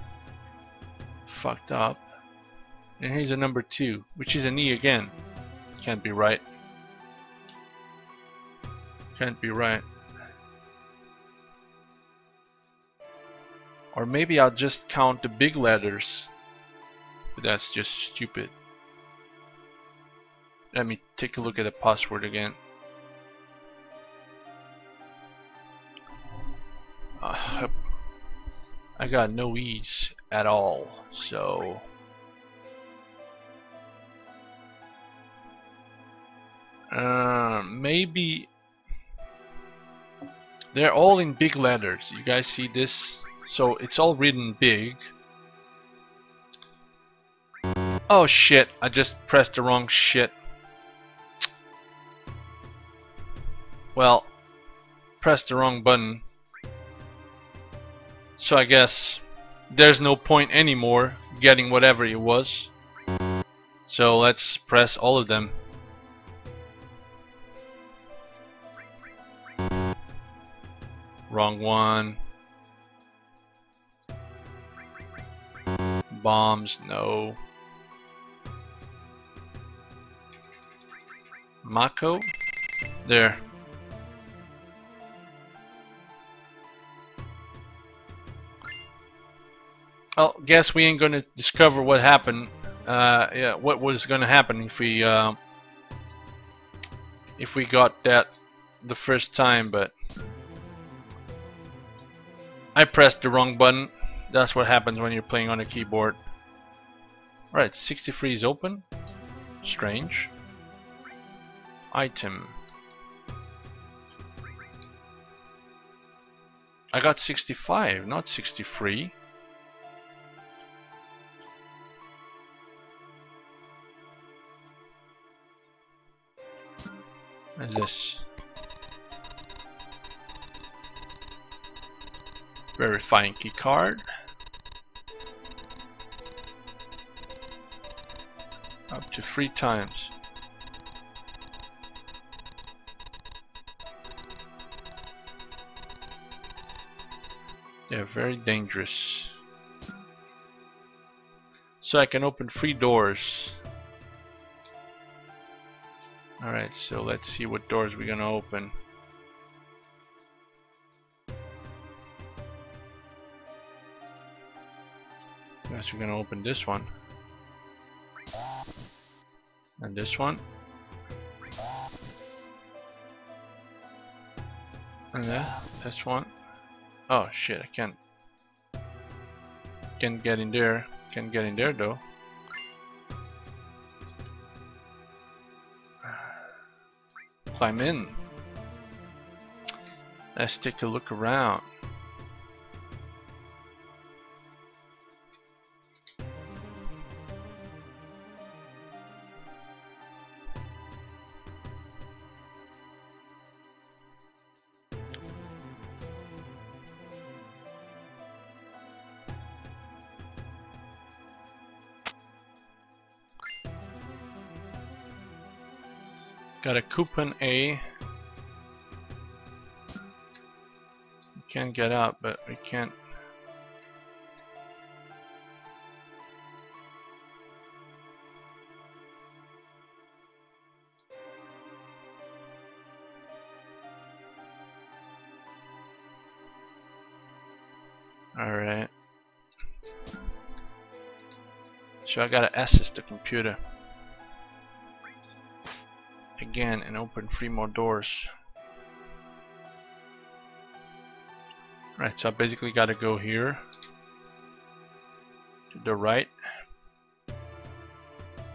fucked up. And here's a number 2, which is an E again. Can't be right. Can't be right. Or maybe I'll just count the big letters. But that's just stupid. Let me take a look at the password again. I got no E's at all, so maybe they're all in big letters. You guys see this? So it's all written big. Oh shit, I just pressed the wrong shit. Well, pressed the wrong button. So I guess there's no point anymore getting whatever it was. So let's press all of them. Wrong one. Bombs, no. Mako? There. Well, guess we ain't gonna discover what happened. Yeah, what was gonna happen if we got that the first time? But I pressed the wrong button. That's what happens when you're playing on a keyboard. All right, 63 is open. Strange. Item. I got 65, not 63. What is this? Verifying key card. Up to 3 times. They're very dangerous. So I can open 3 doors. Alright, so let's see what doors we're gonna open. I guess we're gonna open this one. And this one. And this one. Oh shit, I can't get in there. Can't get in there though. Climb in. Let's take a look around. Got a coupon A. We can get out, but we can't. Alright. So I gotta access the computer. Again and open 3 more doors. Right, so I basically gotta go here to the right,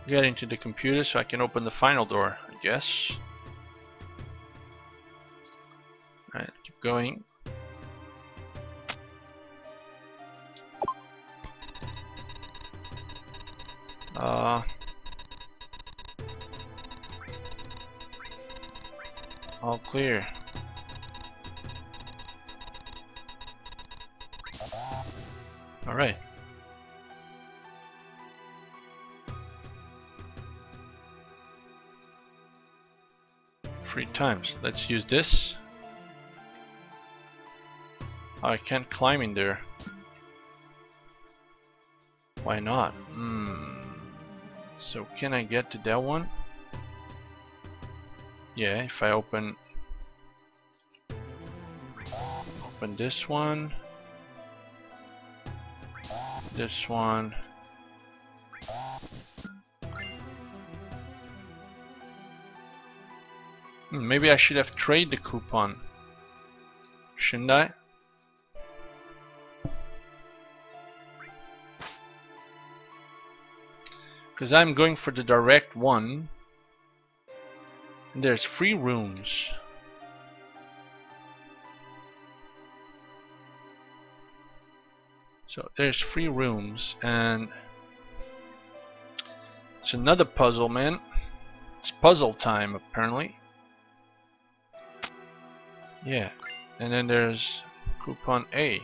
get into the computer so I can open the final door, I guess. Alright, keep going. All clear. All right. Three times. Let's use this. Oh, I can't climb in there. Why not? So can I get to that one? Yeah, if I open this one, maybe I should have traded the coupon, shouldn't I? Because I'm going for the direct one. There's 3 rooms. So there's 3 rooms and it's another puzzle, man. It's puzzle time apparently. Yeah, and then there's coupon A.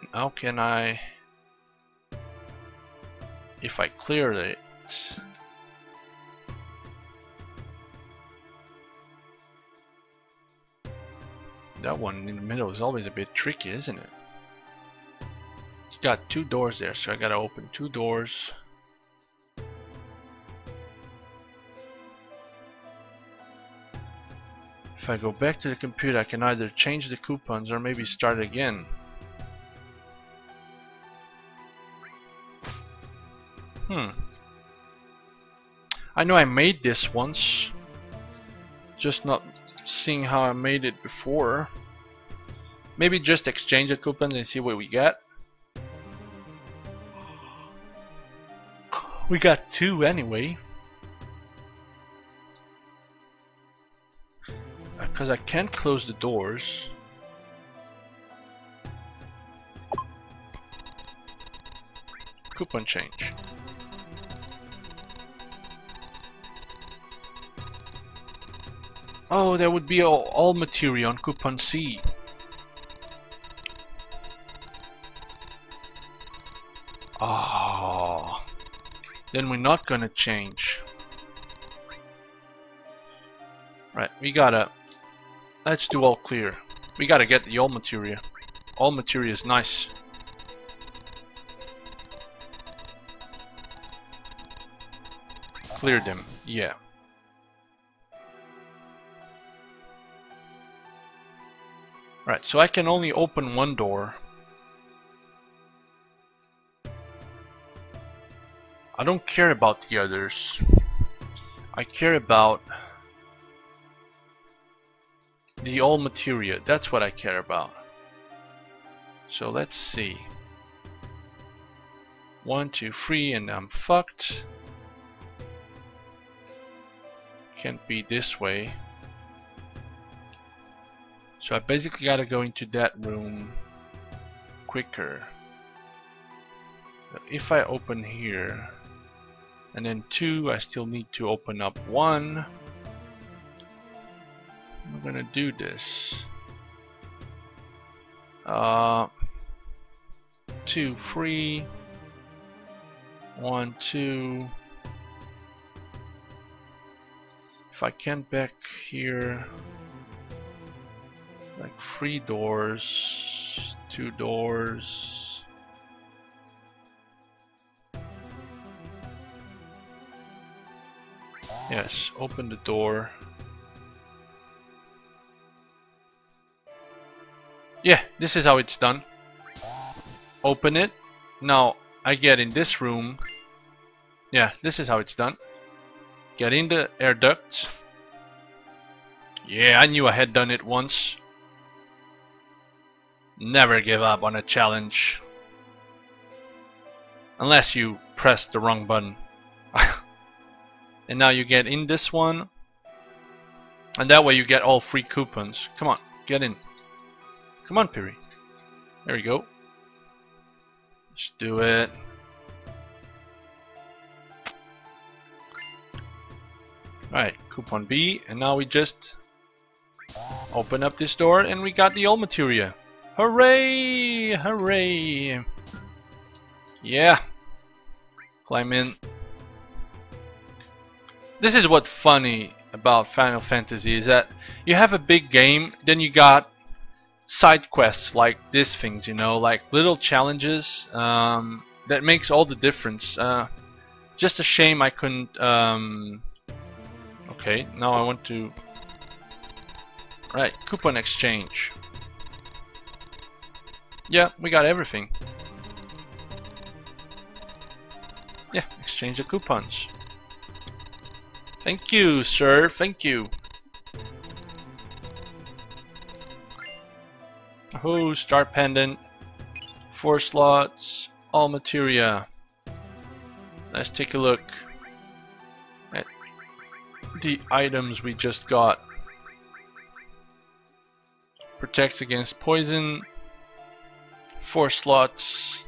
And how can I, if I clear it, that one in the middle is always a bit tricky, isn't it? It's got 2 doors there, so I gotta open 2 doors. If I go back to the computer, I can either change the coupons or maybe start again. I know I made this once, just not seeing how I made it before. Maybe just exchange the coupons and see what we get. We got 2 anyway, because I can't close the doors. Coupon change. Oh, there would be all material on coupon C. Oh, then we're not gonna change. Right, we gotta, let's do all clear. We gotta get the all material. All material is nice. Clear them, yeah. Right, so I can only open 1 door. I don't care about the others. I care about the all materia. That's what I care about. So let's see. 1, 2, 3, and I'm fucked. Can't be this way. So I basically gotta go into that room quicker. But if I open here and then 2, I still need to open up 1. I'm gonna do this. 2, 3, 1, 2, If I can back here, like 3 doors, 2 doors. Yes, open the door. Yeah, this is how it's done. Open it. Now I get in this room. Yeah, this is how it's done. Get in the air ducts. Yeah, I knew I had done it once. Never give up on a challenge. Unless you press the wrong button. And now you get in this one. And that way you get all free coupons. Come on, get in. Come on, Piri. There we go. Let's do it. Alright, coupon B, and now we just open up this door and we got the old materia. Hooray! Hooray! Yeah! Climb in. This is what's funny about Final Fantasy, is that you have a big game, then you got side quests like these things, you know, like little challenges that makes all the difference. Just a shame I couldn't... Okay, now I want to... Right, coupon exchange. Yeah, we got everything. Yeah, exchange the coupons. Thank you, sir, thank you. Oh, star pendant. 4 slots, all materia. Let's take a look. The items we just got. Protects against poison, 4 slots,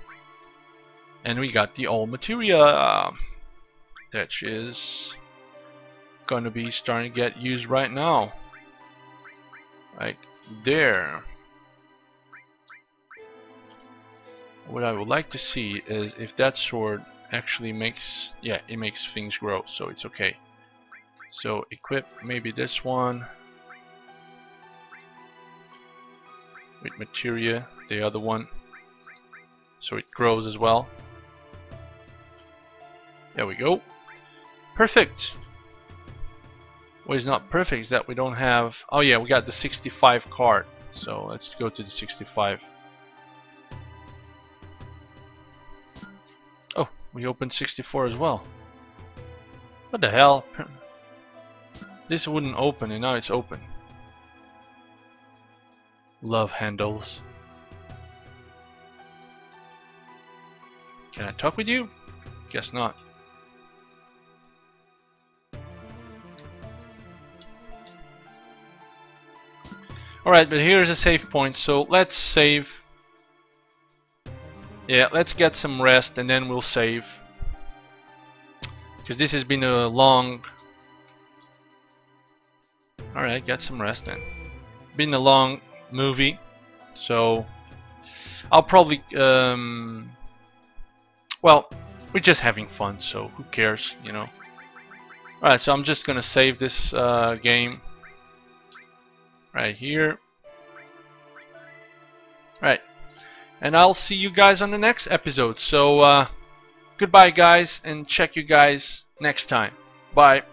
and we got the all materia that is gonna be starting to get used right now, right there. What I would like to see is if that sword actually makes, yeah, it makes things grow, so it's okay. So equip maybe this one with materia, the other one, so it grows as well. There we go. Perfect. What is not perfect is that we don't have, oh yeah, we got the 65 card, so let's go to the 65. Oh, we opened 64 as well. What the hell? This wouldn't open and now it's open. Love handles. Can I talk with you? Guess not. Alright, but here's a save point, so let's save. Yeah, let's get some rest and then we'll save. Because this has been a long... Alright, got some rest then. Been a long movie, so I'll probably, well, we're just having fun, so who cares, you know. Alright, so I'm just gonna save this game right here. Alright, and I'll see you guys on the next episode, so goodbye guys, and check you guys next time. Bye.